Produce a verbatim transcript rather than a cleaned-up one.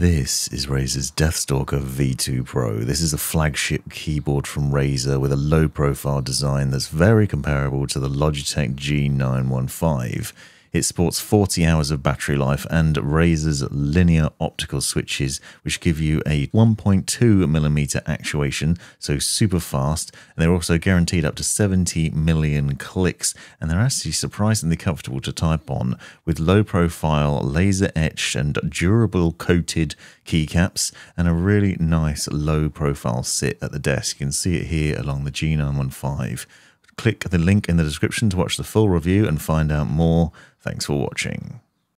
This is Razer's DeathStalker V two Pro. This is a flagship keyboard from Razer with a low profile design that's very comparable to the Logitech G nine one five. It sports forty hours of battery life and Razer's linear optical switches, which give you a one point two millimeter actuation, so super fast. And they're also guaranteed up to seventy million clicks, and they're actually surprisingly comfortable to type on, with low profile, laser etched and durable coated keycaps, and a really nice low profile sit at the desk. You can see it here along the G nine one five. Click the link in the description to watch the full review and find out more. Thanks for watching.